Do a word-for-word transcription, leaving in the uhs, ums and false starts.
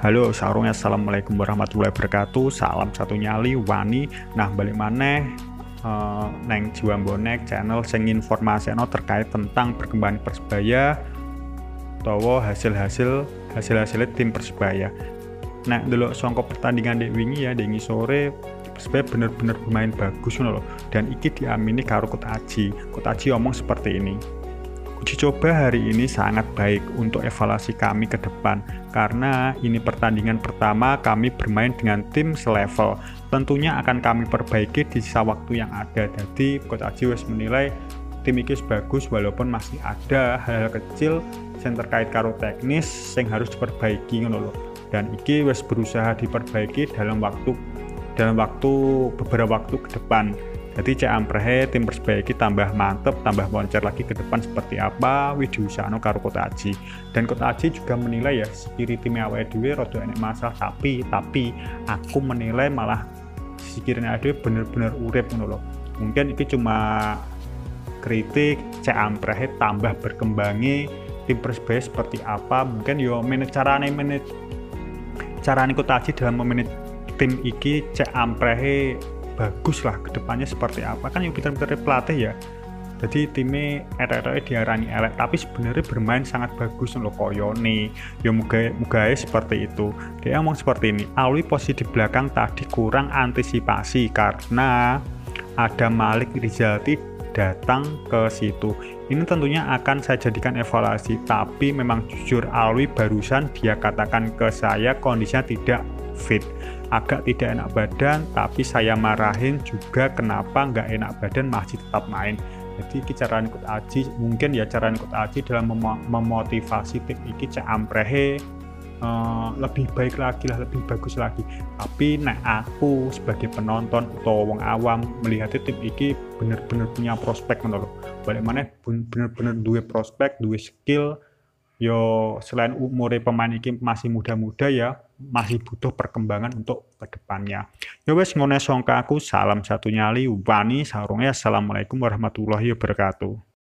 Halo sarungnya, assalamualaikum warahmatullahi wabarakatuh. Salam satu nyali wani. Nah balik maneh uh, neng Jiwambonek channel sing informasi no terkait tentang perkembangan Persebaya towo hasil-hasil hasil-hasil tim Persebaya. Nah dulu songkok pertandingan dek wingi ya, dengi sore Persebaya bener-bener bermain bagus loh, dan iki diamini karo Kutaji. Kutaji omong seperti ini: uji coba hari ini sangat baik untuk evaluasi kami ke depan, karena ini pertandingan pertama kami bermain dengan tim selevel. Tentunya akan kami perbaiki di sisa waktu yang ada. Jadi Kutaji wis menilai tim iki bagus walaupun masih ada hal-hal kecil yang terkait karo teknis yang harus diperbaiki ngono lho. Dan iki wis berusaha diperbaiki dalam waktu dalam waktu beberapa waktu ke depan. Jadi cek amprehe tim Persebaya iki tambah mantep, tambah moncer lagi ke depan seperti apa wis diusahakno karo Kutaji. Dan Kutaji juga menilai ya, sikiri tim awake dhewe rada enek masalah, tapi tapi aku menilai malah sikirine awake dhewe bener-bener urip ngono lho. Mungkin iki cuma kritik, cek amprehe tambah berkembangnya tim Persebaya seperti apa. Mungkin yo menit carane menit carane Kutaji dalam memanage tim iki cek amprehe bagus lah, kedepannya seperti apa kan yang pinter-pinter pelatih ya. Jadi timnya R R E diarani elek, tapi sebenarnya bermain sangat bagus loh koyone. Ya moga-moga seperti itu. Dia ngomong seperti ini: Alwi posisi di belakang tadi kurang antisipasi karena ada Malik Rizalti datang ke situ. Ini tentunya akan saya jadikan evaluasi, tapi memang jujur Alwi barusan dia katakan ke saya kondisinya tidak fit, agak tidak enak badan, tapi saya marahin juga kenapa nggak enak badan masih tetap main. Jadi iki carane Kutaji, mungkin ya carane Kutaji dalam mem memotivasi tim iki cek amprehe uh, lebih baik lagi lah, lebih bagus lagi. Tapi nah aku sebagai penonton atau wong awam melihatnya tim iki bener-bener punya prospek ngono lho. Balik maneh bener-bener duwe prospek, duwe skill. Yo selain umur pemain iki masih muda-muda ya, masih butuh perkembangan untuk kedepannya. Ya wes ngone songkaku, salam satu nyali wani sarungnya, assalamualaikum warahmatullahi wabarakatuh.